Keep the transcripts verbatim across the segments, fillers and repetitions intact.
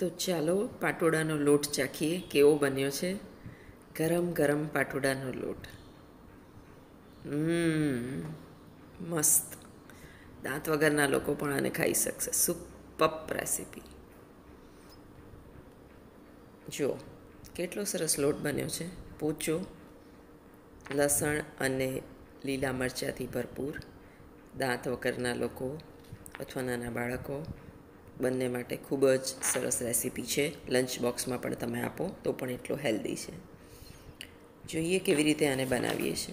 तो चलो पाटोड़ानो लोट चाखीए केवो बन्यो छे। गरम गरम पाटोड़ानो लोट हम्म मस्त। दांत वगरना लोको पण आने खाई शकशे। Superb recipe. जो केटलो सरस लोट बन्यो छे। पोचो लसण अने लीला मरचाथी भरपूर। दांत वगरना लोको अथवा नाना बाळको बन्ने माटे खूब ज सरस रेसिपी है। लंच बॉक्स में पण तमे आपो तो पण एटलो हेल्दी है। जोईए केवी रीते आने बनावीए छे।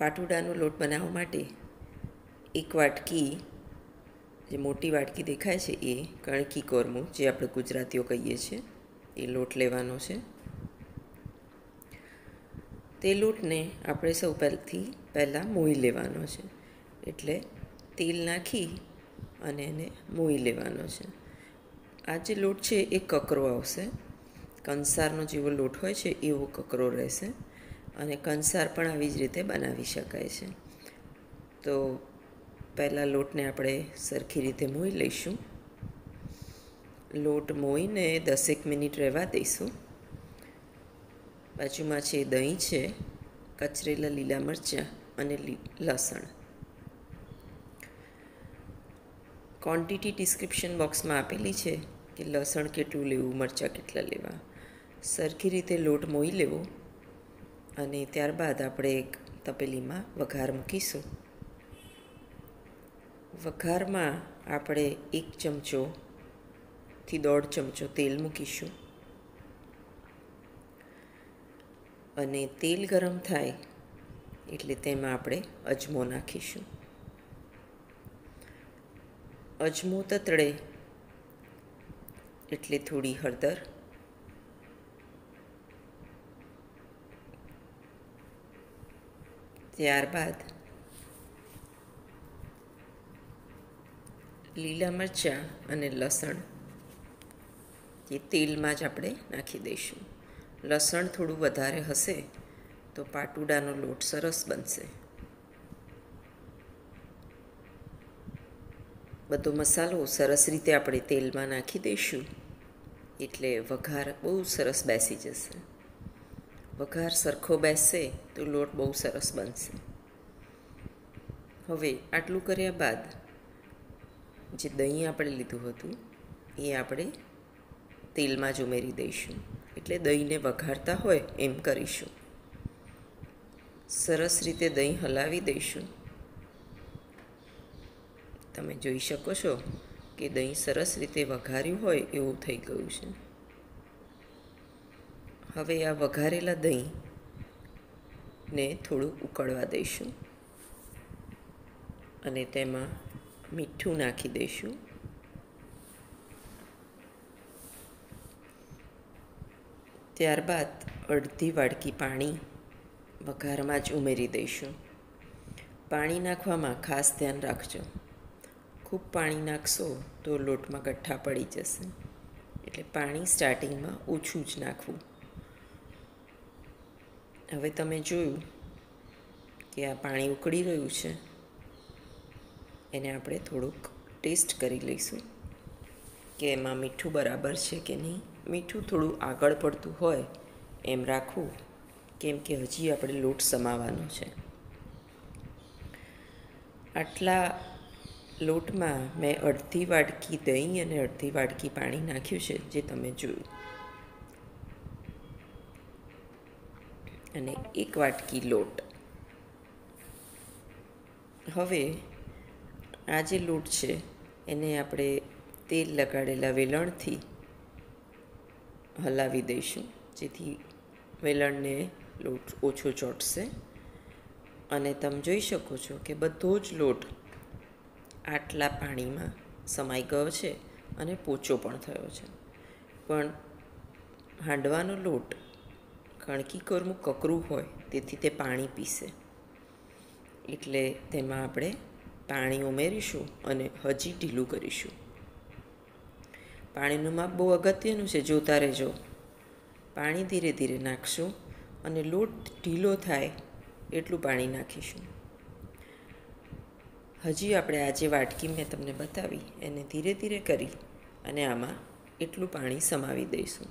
पाटुडानो लोट बनाववा माटे एक वाटकी जे मोटी वाटकी देखाय छे ए कणकी कोरमो जे आपणे गुजरातीओ कहीए छे ए लोट लेवानो छे। ते लोटने आपणे सौ पहिलाथी पहेला मोई लेवानो छे। एटले तेल नाखी अने एने मोई लेवानो छे। आ जे लोट छे ए ककरो आवशे। कंसारनो जेवो लोट होय छे एवो ककरो रहेशे अने कंसार पण आवी ज रीते बनावी शकाय छे। तो पहला लोटने आपणे सरखी रीते मोई लईशुं। लोट मोईने दसेक मिनिट रहेवा दईशुं। बाजुमां छे दહીં छे, कचरेला લીલા મરચાં અને લસણ। क्वॉंटिटी डिस्क्रिप्शन बॉक्स में आपेली है कि लसण केटलू लेवू, मरचा केटला लेवा। सरखी रीते लोट मोई लेवो अने त्यारबाद आपणे एक तपेली में वघार मूकीशुं। वघार में आपणे एक चमचो थी दौड़ चमचो तेल मूकीशुं अने तेल गरम थाय एटले तेमां आपणे अजमो नाखीशुं। अजमो ततड़े एटले थोड़ी हळदर, त्यारबाद लीला मरचा अने लसण ये तेल में ज आपणे नाखी दईशुं। लसण थोड़ू वधारे हशे तो पाटुडानो लोट सरस बनशे। बधो मसालो सरस रीते आपणे तेल में नाखी दईशुं एटले वघार बहु सरस बेसी जशे। वघार सरखो बेसशे तो लोट बहु सरस बनशे। हवे आटलू कर्या बाद जे दહીં आपणे लीधुं हतुं ए आपणे तेल में ज उमेरी दईशुं एटले दહીંने वघारता होय एम करीशुं। सरस रीते दહીં हलावी दईशुं। तमे जोई शको छो कि दહીં सरस रीते वघार्युं होय एवुं थई गयुं छे। हवे आ वघारेला दહીં ने थोड़ुं उकळवा दईशुं अने तेमां मीठुं नाखी दईशुं। त्यारबाद अर्धी वाटकी पाणी वघारमां ज उमेरी दईशुं। पाणी नाखवामां खास ध्यान राखजो। खूब पाणी नाखशो तो लोट में गठ्ठा पड़ी जशे एटले पाणी स्टार्टिंग में ओछू ज नाखवू। हवे तमे जोयुं कि आ पाणी उकळी रह्युं छे एने आपणे थोड़ुंक टेस्ट करी लईशुं कि एमां मीठुं बराबर छे कि नहीं। मीठुं थोड़ुं आगळ पड़तुं होय एम राखवुं केम के हजी आपणे लोट समाववानो छे। आटला लोट में मैं अर्धी वाटकी दही और अर्धी वाटकी पानी नाख्यु छे जे तमे जोयुं अने एक वाटकी लोट। हवे आ जे लोट छे एने आपणे तेल लगाडेला वेलणथी हलावी दईशुं जेथी वेलणने लोट ओछो चोटशे अने तमे जोई शको छो कि बधो ज लोट आटला पाणी में समाई गयो छे अने पोचो पण थयो छे। पण हांडवानो लोट कणकी कोरमू ककरू होय तेथी ते पाणी पीशे एटले तेमां आपणे पाणी उमेरीशुं अने हजी ढीलुं करीशुं। पाणीनुं माप बहु अगत्यनुं छे, जोता रहेजो। पाणी धीरे धीरे नाखशुं अने लोट ढीलो थाय एटलुं पाणी नाखीशुं। हजी आपणे आ जे वाटकी मैं तमने बतावी एने धीरे धीरे करी अने आमां एटलुं पाणी समावी दईशुं।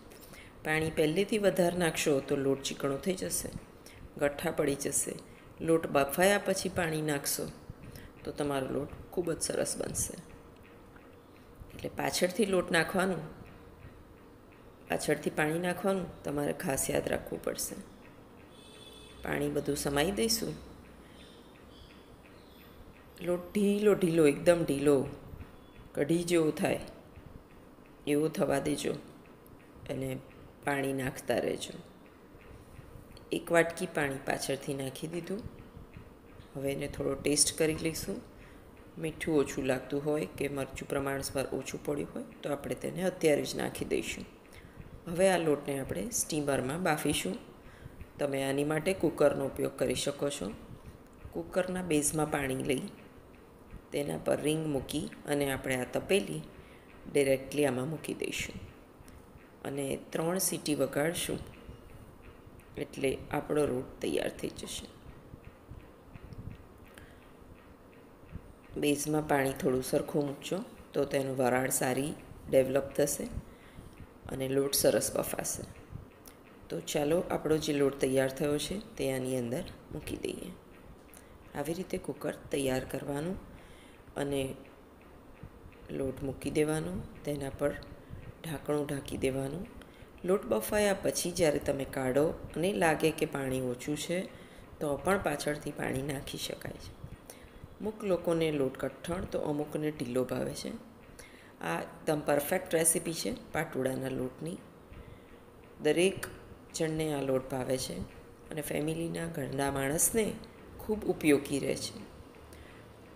पाणी पहलेथी वधार नाखशो तो लोट चीकणो थई जशे, गठ्ठा पड़ी जशे। लोट बफाया पछी पाणी नाखशो तो तमारो लोट खूब ज सरस बनशे। एटले पाछळथी लोट नाखवानुं, पाछळथी पाणी नाखवानुं तमारे खास याद राखवुं पडशे। पाणी बधुं समाई दईशुं। लोट ढीलो ढीलो एकदम ढीलो कढ़ी जेवो थाय एवो थवा देजो अने पाणी नाखता रहेजो। एक वाटकी पाणी पाछळथी नाखी दीधुं। हवे एने थोड़ो टेस्ट करी लईशुं। मीठू ओछू लागतुं होय के मरचू प्रमाणसर ओछू पड्युं होय तो आपणे तेने अत्यारे ज नाखी दईशुं। हवे आ लोटने आपणे स्टीमर में बाफीशुं। तमे आनी माटे कूकरनो उपयोग करी शको छो। कूकरना बेઝમાં पाणी लई तेना पर रिंग मूकी अने आपणे आ तपेली डायरेक्टली आमां मूकी दईशुं अने त्रण सीटी वगाड़शुं एटले आपणो रोट तैयार थई जशे। बेઝમાં पाणी थोड़ुं सरखुं मूकजो तो तेनुं वराळ सारी डेवलप थशे अने लोट सरस बफाशे। तो चालो आपणो जे लोट तैयार थयो छे ते आनी अंदर मूकी दઈએ। આવી રીતે કુકર તૈયાર કરવાનું અને લોટ મૂકી દેવાનો, તેના પર ઢાંકણું ઢાંકી દેવાનું। લોટ બફાયા પછી જ્યારે તમે કાઢો અને લાગે કે પાણી ઓછું છે તો પણ પાછળથી પાણી નાખી શકાય છે। અમુક લોકોને લોટ કઠણ તો અમુકને ઢીલો ભાવે છે। આ એકદમ પરફેક્ટ રેસીપી છે પાટુડાના લોટની। દરેક જણને આ લોટ ભાવે છે અને ફેમિલીના ઘરના માણસને खूब उपयोगी रहे छे।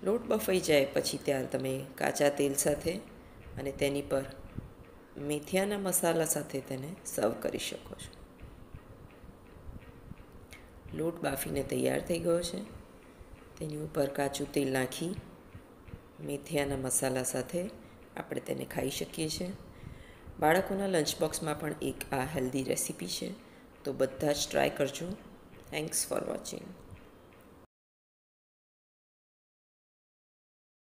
लोट बफाई जाए पछी त्यार तमे काचा तेल साथे अने तेनी पर मेथियाना मसाला साथे तेने सर्व करी शको छो। लोट बाफीने तैयार थई गयो छे। तेनी उपर काचू तेल नाखी मेथियाना मसाला साथे आपणे तेने खाई शकीए छे। बाळकोना लंच बॉक्स में पण एक आ हेल्धी रेसिपी छे तो बधा ज ट्राय करजो। Thanks for watching.